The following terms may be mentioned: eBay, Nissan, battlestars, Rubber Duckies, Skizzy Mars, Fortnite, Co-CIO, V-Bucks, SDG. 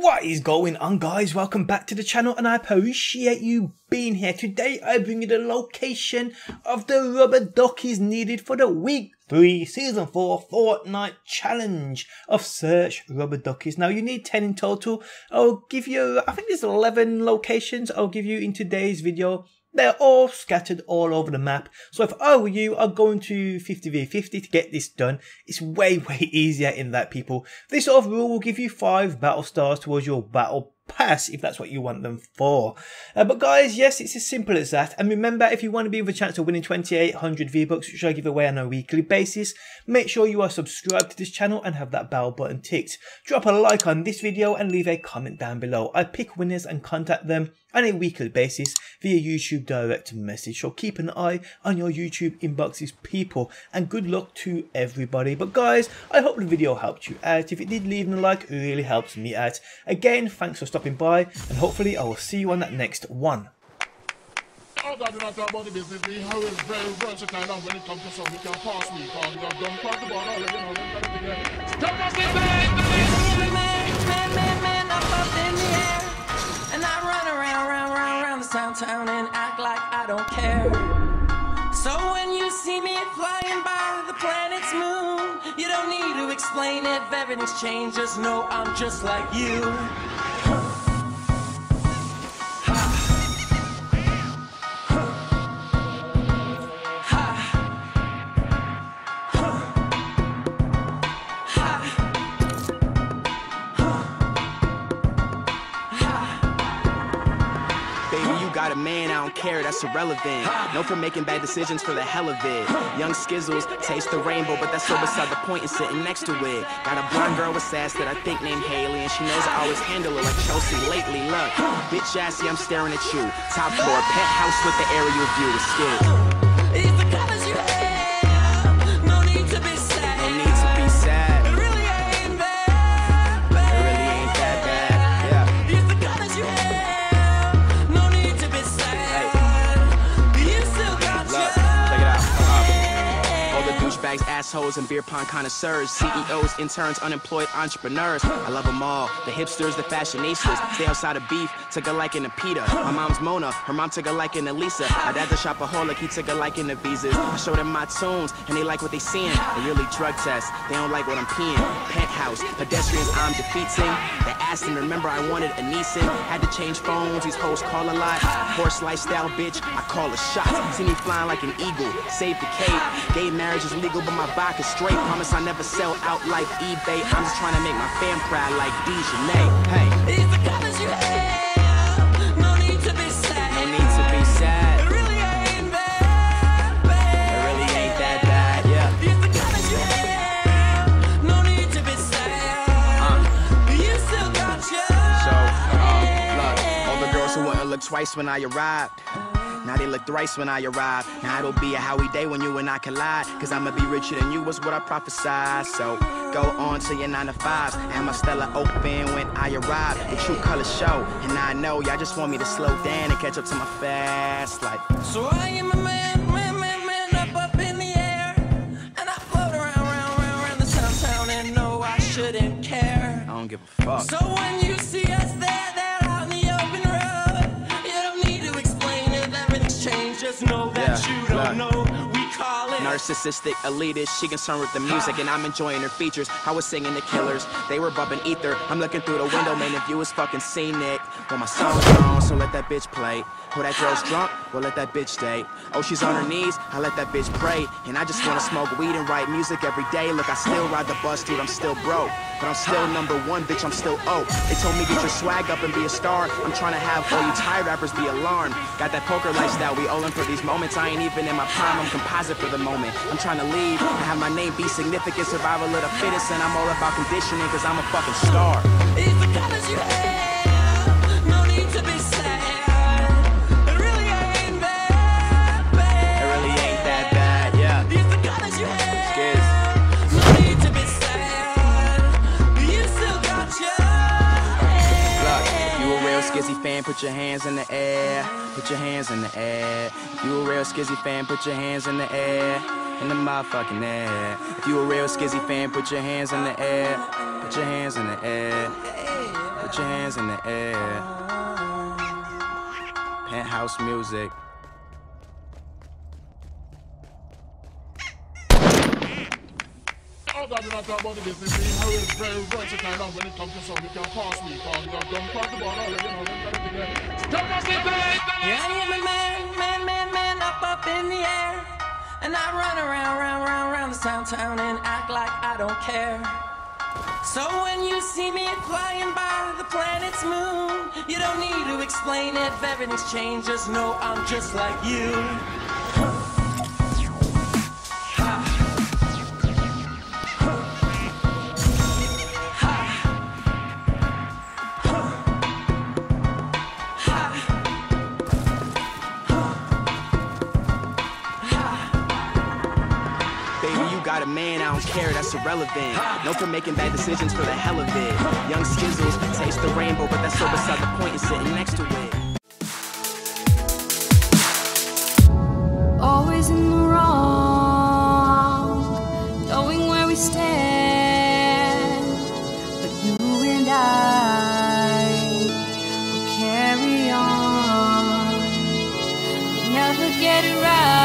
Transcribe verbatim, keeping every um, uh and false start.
What is going on, guys? Welcome back to the channel, and I appreciate you being here. Today I bring you the location of the rubber duckies needed for the week three season four Fortnite challenge of search rubber duckies. Now you need ten in total. I'll give you, I think there's eleven locations I'll give you in today's video. They're all scattered all over the map. So if I were you, I'd go into fifty v fifty to get this done. It's way, way easier in that, people. This sort of rule will give you five battle stars towards your battle pass if that's what you want them for. Uh, but guys, yes, it's as simple as that. And remember, if you want to be with a chance of winning twenty-eight hundred V-Bucks, which I give away on a weekly basis, make sure you are subscribed to this channel and have that bell button ticked. Drop a like on this video and leave a comment down below. I pick winners and contact them on a weekly basis via YouTube direct message. So keep an eye on your YouTube inboxes, people, and good luck to everybody. But guys, I hope the video helped you out. If it did, leaving a like really helps me out. Again, thanks for stopping by, and hopefully I will see you on that next one. I do not talk about the business. We are very versatile, and when it comes to something, we can pass me. Because we have done part of all of it. Stop us in there! And I run around, round, round, round this downtown and act like I don't care. So when you see me flying by the planet's moon, you don't need to explain it. If everything's changed, just know I'm just like you. A man, I don't care, that's irrelevant. No for making bad decisions for the hell of it. Young skizzles, taste the rainbow, but that's so beside the point and sitting next to it. Got a blonde girl with sass that I think named Haley, and she knows I always handle her like Chelsea lately. Look, bitch assy, I'm staring at you. Top floor, penthouse with the aerial view is skilled. Assholes and beer pong connoisseurs, C E Os, interns, unemployed entrepreneurs. I love them all, the hipsters, the fashionistas. Stay outside of beef, took a liking to Peter. My mom's Mona, her mom took a liking to Lisa. My dad's a shopaholic, he took a liking to Visas. I show them my tunes, and they like what they seeing. They really drug test, they don't like what I'm peeing. Penthouse, pedestrians I'm defeating. They asked him, remember I wanted a Nissan. Had to change phones, these hoes call a lot. Horse lifestyle, bitch, I call a shot. See me flying like an eagle, save the cape. Gay marriage is legal, but my back is straight. Promise I never sell out like eBay. I'm just trying to make my fan proud like Dejanay. Hey, it's the colors you have. No need to be sad. No need to be sad. It really ain't that bad. It really ain't that bad. Yeah. It's the colors you have. No need to be sad. Uh, you still got your. So, um, look, all the girls who wouldn't look twice when I arrived. Now they look thrice when I arrive. Now it'll be a howie day when you and I collide. Cause I'ma be richer than you was what I prophesied. So go on to your nine to fives. And my Stella open when I arrive. The true color show. And I know y'all just want me to slow down and catch up to my fast life. So I am a man, man, man, man, up, up in the air. And I float around, round, round, round the downtown. And no, I shouldn't care. I don't give a fuck. So when you see us there, there out in the open road, you don't need to explain it. Everything's changed. Just know that yeah, you don't look. Know. Narcissistic, elitist, she concerned with the music, and I'm enjoying her features. I was singing The Killers, they were bumping Ether. I'm looking through the window, man, if you was fucking scenic. Well, my song's on, so let that bitch play. Oh, that girl's drunk, well, let that bitch date. Oh, she's on her knees, I let that bitch pray. And I just wanna smoke weed and write music every day. Look, I still ride the bus, dude, I'm still broke. But I'm still number one, bitch, I'm still oh. They told me get your swag up and be a star. I'm trying to have all you tired rappers be alarmed. Got that poker lifestyle, we all in for these moments. I ain't even in my prime, I'm composite for the moment. I'm trying to leave, I have my name be significant. Survival of the fittest, and I'm all about conditioning. Cause I'm a fucking star. It's the colors you have. No need to be sad. Skizzy fan, put your hands in the air, put your hands in the air. If you a real Skizzy fan, put your hands in the air, in the motherfucking air. If you a real Skizzy fan, put your hands in the air, put your hands in the air. Put your hands in the air. Penthouse music. Oh God, do not talk about the business team. I was very versatile when it comes to some, you can pass me, pass me, don't pass the ball, all of you know, don't pass the ball. Don't pass the ball! Yeah, I'm a man, man, man, man, up, up in the air. And I run around, round, round, round this downtown and act like I don't care. So when you see me flying by the planet's moon, you don't need to explain it, if everything's changed, just know I'm just like you. Got a man, I don't care, that's irrelevant. No for making bad decisions for the hell of it. Young skizzles, taste the rainbow, but that's so beside the point and sitting next to it. Always in the wrong, knowing where we stand, but you and I will carry on. We never get it right.